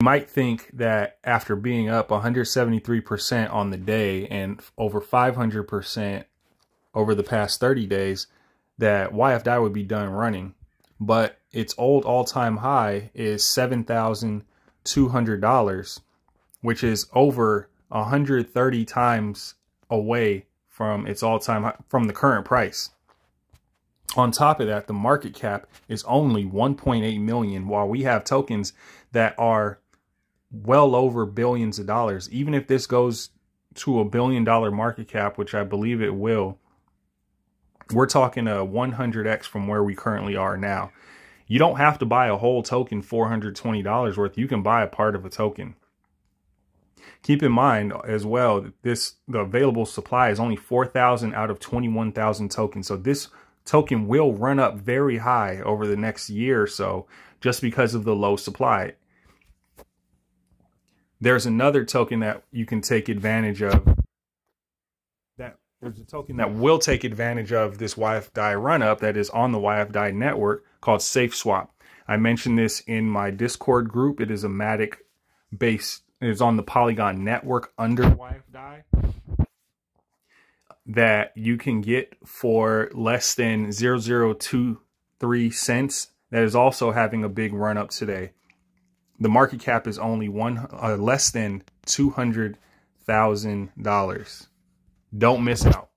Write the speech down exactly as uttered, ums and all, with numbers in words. You might think that after being up one hundred seventy-three percent on the day and over five hundred percent over the past thirty days, that Y F D A I would be done running. But its old all-time high is seven thousand two hundred dollars, which is over one hundred thirty times away from its all-time high, from the current price. On top of that, the market cap is only one point eight million, while we have tokens that are well over billions of dollars. Even if this goes to a billion dollar market cap, which I believe it will, we're talking a one hundred X from where we currently are now. You don't have to buy a whole token four hundred twenty dollars worth. You can buy a part of a token. Keep in mind as well that this the available supply is only four thousand out of twenty-one thousand tokens. So this token will run up very high over the next year or so just because of the low supply. There's another token that you can take advantage of. That there's a token that will take advantage of this Y F D A I run up that is on the Y F D A I network called SafeSwap. I mentioned this in my Discord group. It is a Matic based, it is on the Polygon network under Y F D A I, that you can get for less than zero point zero two three cents. That is also having a big run up today. The market cap is only one uh, less than two hundred thousand dollars. Don't miss out.